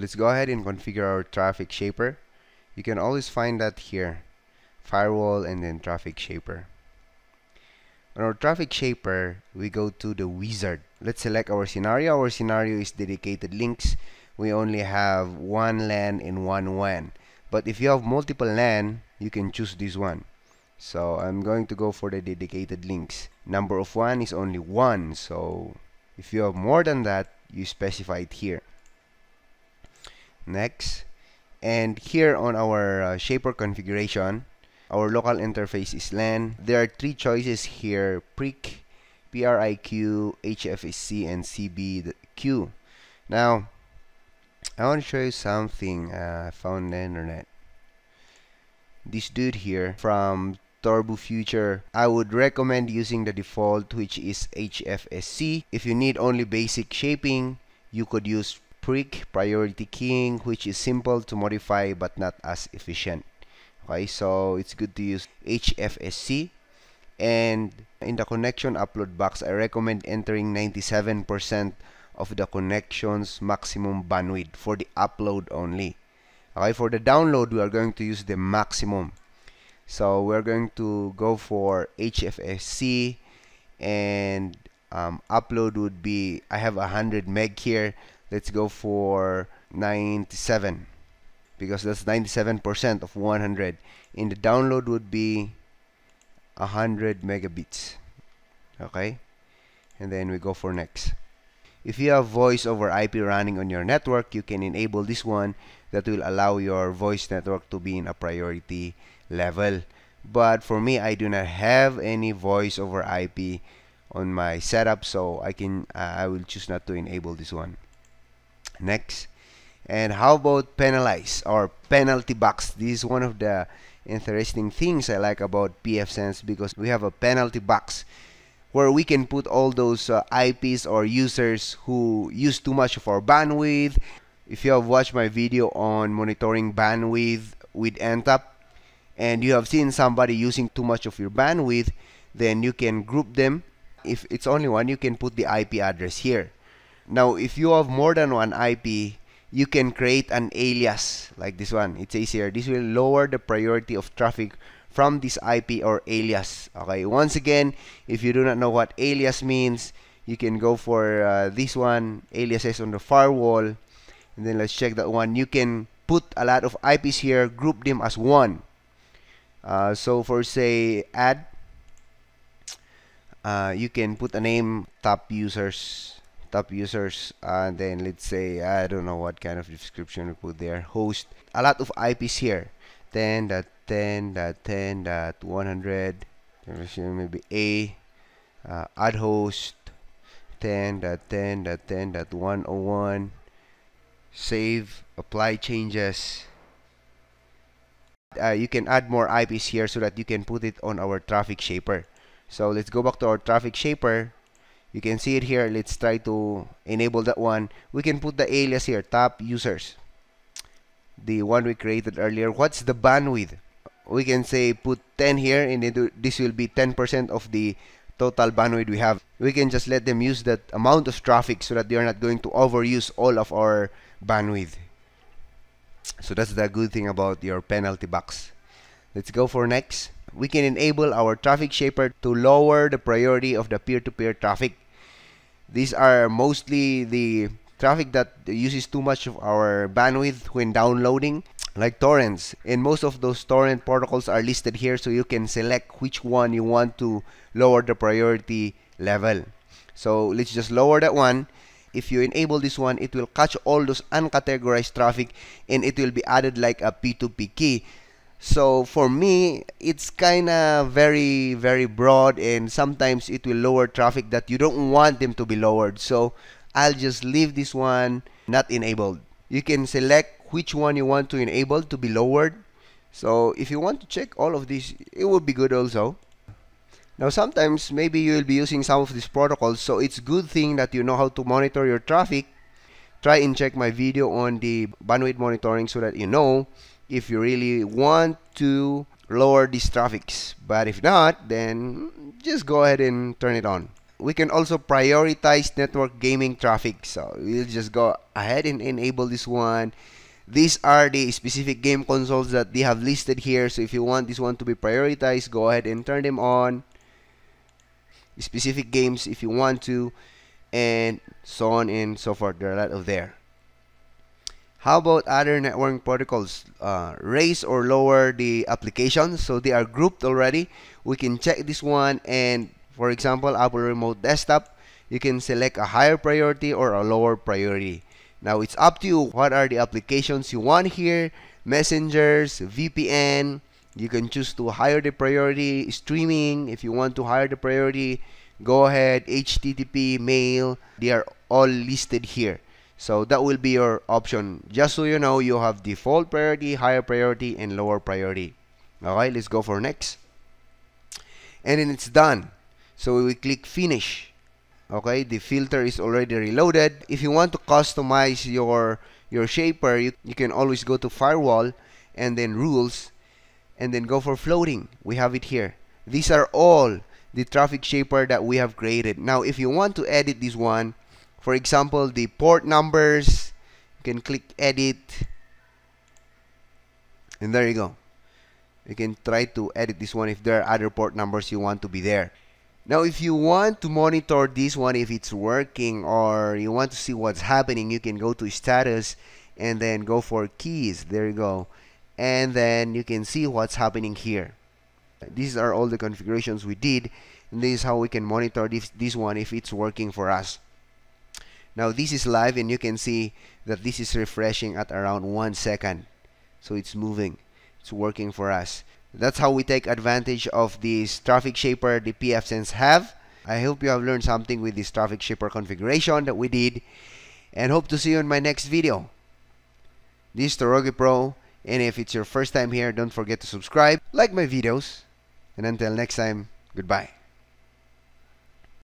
So let's go ahead and configure our traffic shaper. You can always find that here, firewall and then traffic shaper. On our traffic shaper, we go to the wizard. Let's select our scenario. Our scenario is dedicated links. We only have one LAN and one WAN. But if you have multiple LAN, you can choose this one. So I'm going to go for the dedicated links. Number of WAN is only one. So if you have more than that, you specify it here. Next. And here on our shaper configuration, our local interface is LAN. There are three choices here: PRIQ, PRIQ, HFSC, and CBQ. Now, I want to show you something I found on the internet. This dude here from Turbo Future. I would recommend using the default, which is HFSC. If you need only basic shaping, you could use PRIQ, priority keying, which is simple to modify but not as efficient. Okay, so it's good to use HFSC. And in the connection upload box, I recommend entering 97% of the connection's maximum bandwidth for the upload only. Okay, for the download, we are going to use the maximum. So we're going to go for HFSC, and upload would be, I have 100 meg here. Let's go for 97. Because that's 97% of 100. And the download would be 100 megabits. Okay. And then we go for next. If you have voice over IP running on your network, you can enable this one. That will allow your voice network to be in a priority level. But for me, I do not have any voice over IP on my setup. So I will choose not to enable this one. Next. And how about penalize or penalty box? This is one of the interesting things I like about PFSense, because we have a penalty box where we can put all those IPs or users who use too much of our bandwidth. If you have watched my video on monitoring bandwidth with ntop, and you have seen somebody using too much of your bandwidth, then you can group them. If it's only one, you can put the IP address here. Now, if you have more than one IP, you can create an alias like this one. It says here, this will lower the priority of traffic from this IP or alias. Okay, once again, if you do not know what alias means, you can go for this one, aliases on the firewall. And then let's check that one. You can put a lot of IPs here, group them as one. So for say add, you can put a name, top users, and then let's say, I don't know what kind of description we put there, host. A lot of IPs here, 10.10.10.100, maybe a add host 10.10.10.101, save, apply changes. You can add more IPs here so that you can put it on our traffic shaper. So let's go back to our traffic shaper. You can see it here. Let's try to enable that one. We can put the alias here, top users, the one we created earlier. What's the bandwidth? We can say put 10 here, and then this will be 10% of the total bandwidth we have. We can just let them use that amount of traffic so that they are not going to overuse all of our bandwidth. So that's the good thing about your penalty box. Let's go for next. We can enable our traffic shaper to lower the priority of the peer-to-peer traffic. These are mostly the traffic that uses too much of our bandwidth when downloading, like torrents. And most of those torrent protocols are listed here, so you can select which one you want to lower the priority level. So let's just lower that one. If you enable this one, it will catch all those uncategorized traffic, and it will be added like a P2P key. So for me, it's kind of very broad, and sometimes it will lower traffic that you don't want them to be lowered. So I'll just leave this one not enabled. You can select which one you want to enable to be lowered. So if you want to check all of these, it would be good also. Now sometimes maybe you will be using some of these protocols, so it's good thing that you know how to monitor your traffic. Try and check my video on the bandwidth monitoring so that you know if you really want to lower these traffics. But if not, then just go ahead and turn it on. we can also prioritize network gaming traffic. So we'll just go ahead and enable this one. These are the specific game consoles that they have listed here. So if you want this one to be prioritized, go ahead and turn them on. Specific games if you want to, and so on and so forth. There are a lot of there. How about other networking protocols? Raise or lower the applications. So they are grouped already. We can check this one, and for example, Apple Remote Desktop, you can select a higher priority or a lower priority. Now it's up to you what are the applications you want here. Messengers, VPN, you can choose to higher the priority. Streaming, if you want to higher the priority, go ahead. HTTP, mail, they are all listed here. So that will be your option. Just so you know, you have default priority, higher priority, and lower priority. Alright, let's go for next. And then it's done. So we click finish. Okay, the filter is already reloaded. If you want to customize your shaper, you can always go to firewall and then rules and then go for floating. We have it here. These are all the traffic shaper that we have created. Now, if you want to edit this one, for example, the port numbers, you can click edit, and there you go. You can try to edit this one if there are other port numbers you want to be there. Now, if you want to monitor this one, if it's working, or you want to see what's happening, you can go to status and then go for keys. There you go. And then you can see what's happening here. These are all the configurations we did, and this is how we can monitor this one if it's working for us. Now this is live, and you can see that this is refreshing at around 1 second. So it's moving. It's working for us. That's how we take advantage of this traffic shaper the PFSense have. I hope you have learned something with this traffic shaper configuration that we did, and hope to see you in my next video. This is Torogi Pro, and if it's your first time here, don't forget to subscribe, like my videos, and until next time, goodbye.